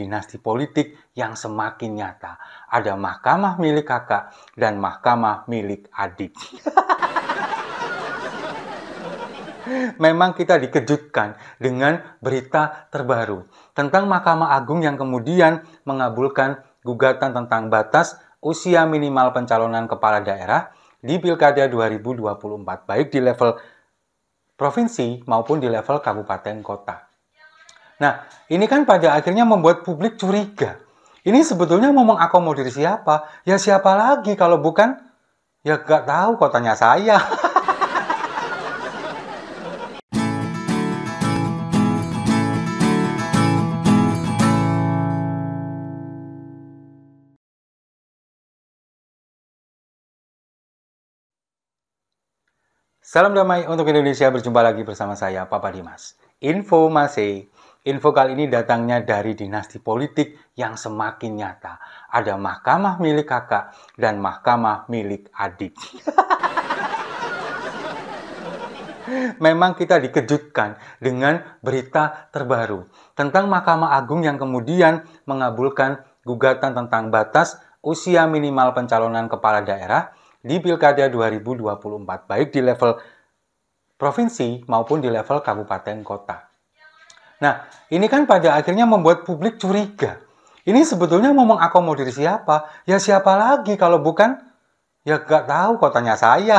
dinasti politik yang semakin nyata. Ada mahkamah milik kakak dan mahkamah milik adik. Memang kita dikejutkan dengan berita terbaru tentang Mahkamah Agung yang kemudian mengabulkan gugatan tentang batas usia minimal pencalonan kepala daerah di Pilkada 2024, baik di level provinsi maupun di level kabupaten kota. Nah, ini kan pada akhirnya membuat publik curiga. Ini sebetulnya mau mengakomodir siapa? Ya siapa lagi kalau bukan? Ya gak tahu, kotanya saya. Salam damai untuk Indonesia, berjumpa lagi bersama saya, Papa Dimas. Info Masih. Info kali ini datangnya dari dinasti politik yang semakin nyata. Ada mahkamah milik kakak dan mahkamah milik adik. Memang kita dikejutkan dengan berita terbaru tentang Mahkamah Agung yang kemudian mengabulkan gugatan tentang batas usia minimal pencalonan kepala daerah di Pilkada 2024, baik di level provinsi maupun di level kabupaten kota. Nah, ini kan pada akhirnya membuat publik curiga. Ini sebetulnya mau mengakomodir siapa? Ya siapa lagi kalau bukan? Ya gak tahu, kotanya saya.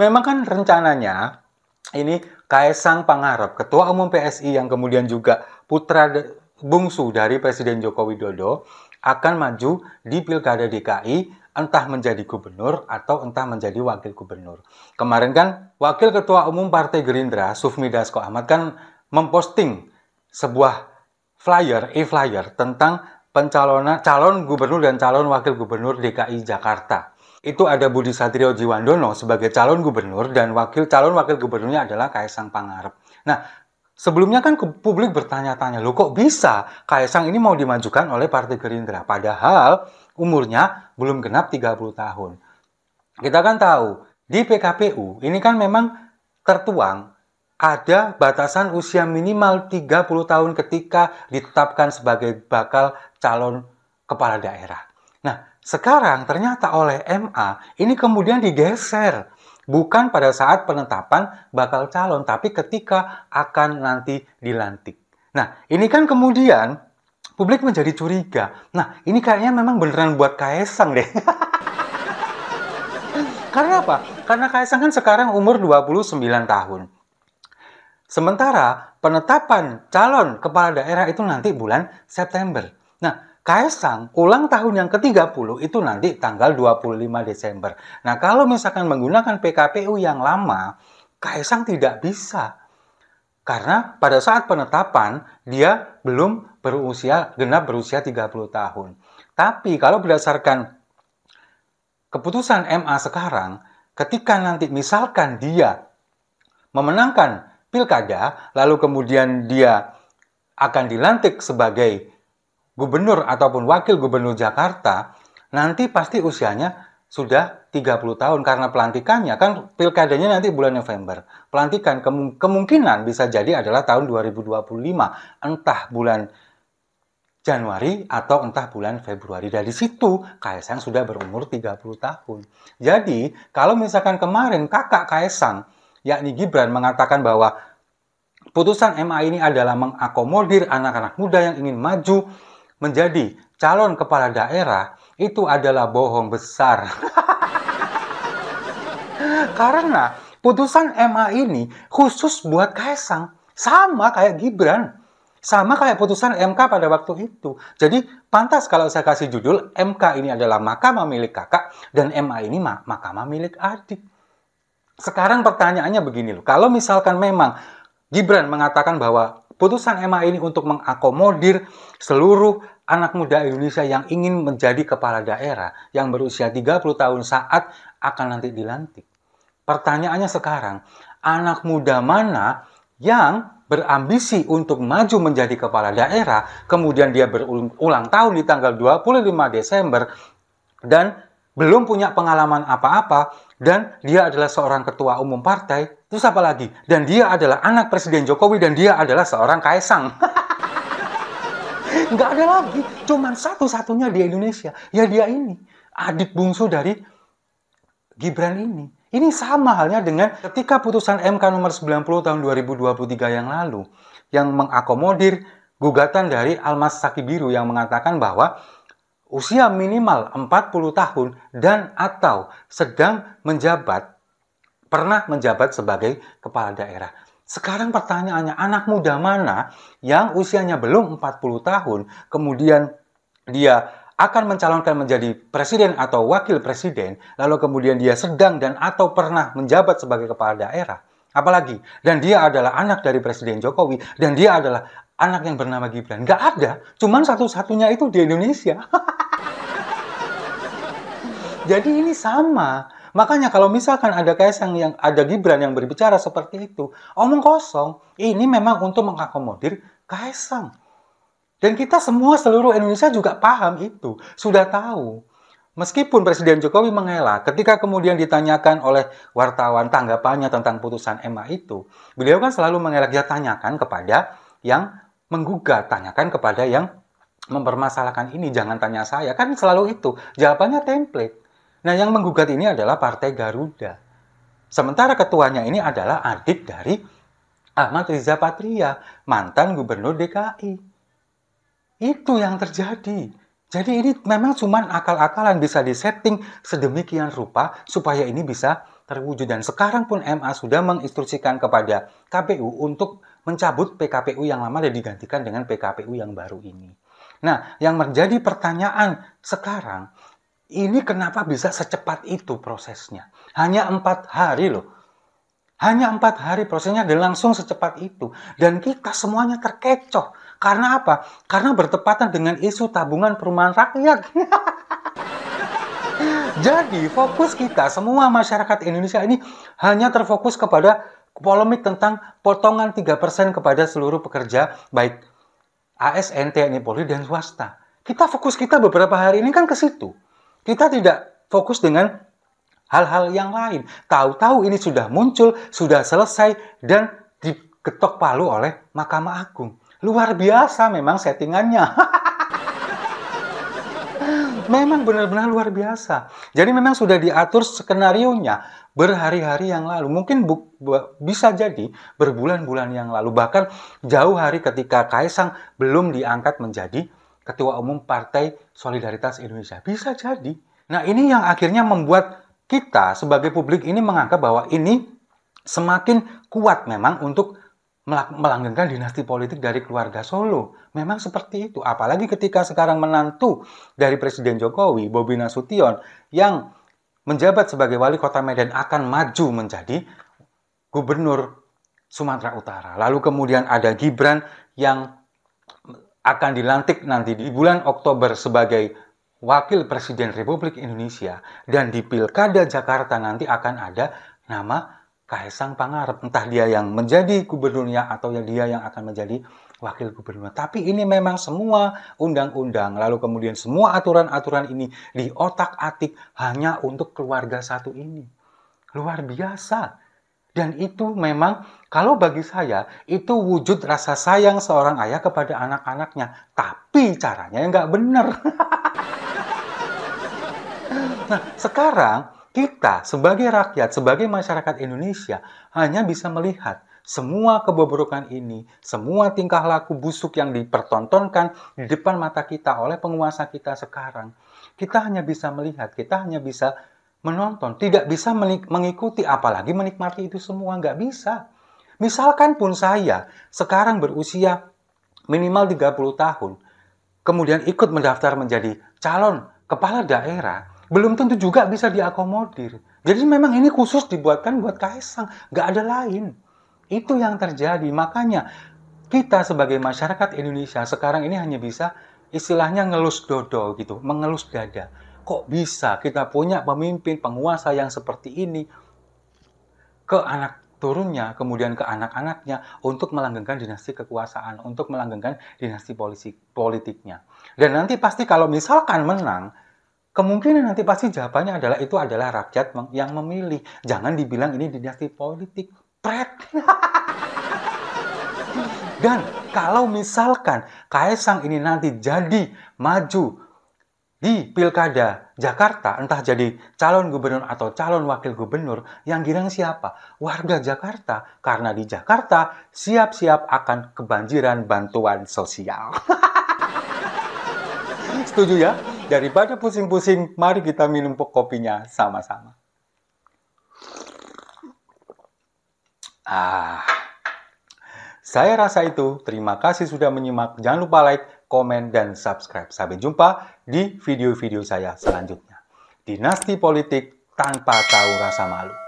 Memang kan rencananya ini Kaesang Pangarep, Ketua Umum PSI yang kemudian juga putra bungsu dari Presiden Joko Widodo, akan maju di Pilkada DKI, entah menjadi gubernur atau entah menjadi wakil gubernur. Kemarin kan Wakil Ketua Umum Partai Gerindra Sufmi Dasco Ahmad kan memposting sebuah flyer, e-flyer tentang pencalonan calon gubernur dan calon wakil gubernur DKI Jakarta. Itu ada Budi Satrio Jiwandono sebagai calon gubernur dan calon wakil gubernurnya adalah Kaesang Pangarep. Nah, sebelumnya kan publik bertanya-tanya, loh kok bisa Kaesang ini mau dimajukan oleh Partai Gerindra? Padahal umurnya belum genap 30 tahun. Kita kan tahu, di PKPU ini kan memang tertuang ada batasan usia minimal 30 tahun ketika ditetapkan sebagai bakal calon kepala daerah. Nah, sekarang ternyata oleh MA ini kemudian digeser. Bukan pada saat penetapan bakal calon, tapi ketika akan nanti dilantik. Nah, ini kan kemudian publik menjadi curiga. Nah, ini kayaknya memang beneran buat Kaesang deh. Karena apa? Karena Kaesang kan sekarang umur 29 tahun. Sementara penetapan calon kepala daerah itu nanti bulan September. Nah, Kaesang ulang tahun yang ke-30 itu nanti tanggal 25 Desember. Nah, kalau misalkan menggunakan PKPU yang lama, Kaesang tidak bisa. Karena pada saat penetapan, dia belum genap berusia 30 tahun. Tapi kalau berdasarkan keputusan MA sekarang, ketika nanti misalkan dia memenangkan pilkada, lalu kemudian dia akan dilantik sebagai gubernur ataupun wakil gubernur Jakarta, nanti pasti usianya sudah 30 tahun karena pelantikannya kan pilkadanya nanti bulan November. Pelantikan kemungkinan bisa jadi adalah tahun 2025, entah bulan Januari atau entah bulan Februari. Dari situ Kaesang sudah berumur 30 tahun. Jadi, kalau misalkan kemarin kakak Kaesang yakni Gibran mengatakan bahwa putusan MA ini adalah mengakomodir anak-anak muda yang ingin maju menjadi calon kepala daerah, itu adalah bohong besar. Karena putusan MA ini khusus buat Kaesang, sama kayak Gibran, sama kayak putusan MK pada waktu itu. Jadi pantas kalau saya kasih judul, MK ini adalah mahkamah milik kakak dan MA ini mahkamah milik adik. Sekarang pertanyaannya begini loh, kalau misalkan memang Gibran mengatakan bahwa putusan MA ini untuk mengakomodir seluruh anak muda Indonesia yang ingin menjadi kepala daerah yang berusia 30 tahun saat akan nanti dilantik. Pertanyaannya sekarang, anak muda mana yang berambisi untuk maju menjadi kepala daerah, kemudian dia berulang tahun di tanggal 25 Desember dan belum punya pengalaman apa-apa, dan dia adalah seorang ketua umum partai, terus apa lagi? Dan dia adalah anak Presiden Jokowi, dan dia adalah seorang Kaesang. Nggak ada lagi, cuman satu-satunya di Indonesia, ya dia ini, adik bungsu dari Gibran ini. Ini sama halnya dengan ketika putusan MK nomor 90 tahun 2023 yang lalu, yang mengakomodir gugatan dari Almas Sakibiru yang mengatakan bahwa usia minimal 40 tahun dan atau sedang menjabat, pernah menjabat sebagai kepala daerah. Sekarang pertanyaannya, anak muda mana yang usianya belum 40 tahun, kemudian dia akan mencalonkan menjadi presiden atau wakil presiden, lalu kemudian dia sedang dan atau pernah menjabat sebagai kepala daerah. Apalagi, dan dia adalah anak dari Presiden Jokowi, dan dia adalah anak yang bernama Gibran. Nggak ada, cuman satu-satunya itu di Indonesia. Jadi ini sama. Makanya kalau misalkan ada Kaesang yang ada Gibran yang berbicara seperti itu, omong kosong. Ini memang untuk mengakomodir Kaesang. Dan kita semua seluruh Indonesia juga paham itu, sudah tahu. Meskipun Presiden Jokowi mengelak ketika kemudian ditanyakan oleh wartawan tanggapannya tentang putusan MA itu, beliau kan selalu mengelak, ya tanyakan kepada yang menggugat, tanyakan kepada yang mempermasalahkan ini, jangan tanya saya, kan selalu itu, jawabannya template. Nah, yang menggugat ini adalah Partai Garuda. Sementara ketuanya ini adalah adik dari Ahmad Riza Patria, mantan Gubernur DKI. Itu yang terjadi. Jadi ini memang cuman akal-akalan, bisa disetting sedemikian rupa supaya ini bisa terwujud. Dan sekarang pun MA sudah menginstruksikan kepada KPU untuk mencabut PKPU yang lama dan digantikan dengan PKPU yang baru ini. Nah, yang menjadi pertanyaan sekarang, ini kenapa bisa secepat itu prosesnya? Hanya 4 hari loh. Hanya 4 hari prosesnya dan langsung secepat itu. Dan kita semuanya terkecoh. Karena apa? Karena bertepatan dengan isu tabungan perumahan rakyat. Jadi fokus kita semua masyarakat Indonesia ini hanya terfokus kepada polemik tentang potongan 3% kepada seluruh pekerja, baik ASN, TNI, Polri, dan swasta. Kita fokus kita beberapa hari ini kan ke situ. Kita tidak fokus dengan hal-hal yang lain. Tahu-tahu ini sudah muncul, sudah selesai, dan diketok palu oleh Mahkamah Agung. Luar biasa memang settingannya. Memang benar-benar luar biasa. Jadi memang sudah diatur skenarionya berhari-hari yang lalu. Mungkin bisa jadi berbulan-bulan yang lalu. Bahkan jauh hari ketika Kaesang belum diangkat menjadi Ketua Umum Partai Solidaritas Indonesia. Bisa jadi. Nah, ini yang akhirnya membuat kita sebagai publik ini menganggap bahwa ini semakin kuat memang untuk melanggengkan dinasti politik dari keluarga Solo. Memang seperti itu. Apalagi ketika sekarang menantu dari Presiden Jokowi, Bobby Nasution, yang menjabat sebagai wali kota Medan akan maju menjadi gubernur Sumatera Utara. Lalu kemudian ada Gibran yang akan dilantik nanti di bulan Oktober sebagai Wakil Presiden Republik Indonesia, dan di Pilkada Jakarta nanti akan ada nama Kaesang Pangarep, entah dia yang menjadi gubernurnya atau dia yang akan menjadi wakil gubernur. Tapi ini memang semua undang-undang, lalu kemudian semua aturan-aturan ini diotak-atik hanya untuk keluarga satu ini. Luar biasa. Dan itu memang kalau bagi saya itu wujud rasa sayang seorang ayah kepada anak-anaknya, tapi caranya nggak bener. Nah, sekarang kita sebagai rakyat, sebagai masyarakat Indonesia hanya bisa melihat semua kebobrokan ini, semua tingkah laku busuk yang dipertontonkan di depan mata kita oleh penguasa kita sekarang. Kita hanya bisa melihat, kita hanya bisa menonton, tidak bisa mengikuti, apalagi menikmati itu semua, nggak bisa. Misalkan pun saya sekarang berusia minimal 30 tahun, kemudian ikut mendaftar menjadi calon kepala daerah, belum tentu juga bisa diakomodir. Jadi memang ini khusus dibuatkan buat Kaesang, nggak ada lain. Itu yang terjadi. Makanya kita sebagai masyarakat Indonesia sekarang ini hanya bisa istilahnya ngelus dodo gitu, mengelus dada. Kok bisa kita punya pemimpin penguasa yang seperti ini ke anak turunnya, kemudian ke anak-anaknya, untuk melanggengkan dinasti kekuasaan, untuk melanggengkan dinasti politiknya. Dan nanti pasti kalau misalkan menang, Kemungkinan nanti pasti jawabannya adalah itu adalah rakyat yang memilih. Jangan dibilang ini dinasti politik. Pret. Dan kalau misalkan Kaesang ini nanti jadi maju di Pilkada Jakarta, entah jadi calon gubernur atau calon wakil gubernur, yang girang siapa? Warga Jakarta. Karena di Jakarta siap-siap akan kebanjiran bantuan sosial. Setuju ya? Daripada pusing-pusing, mari kita minum kopinya sama-sama. Saya rasa itu. Terima kasih sudah menyimak. Jangan lupa like, komen, dan subscribe. Sampai jumpa di video-video saya selanjutnya. Dinasti politik tanpa tahu rasa malu.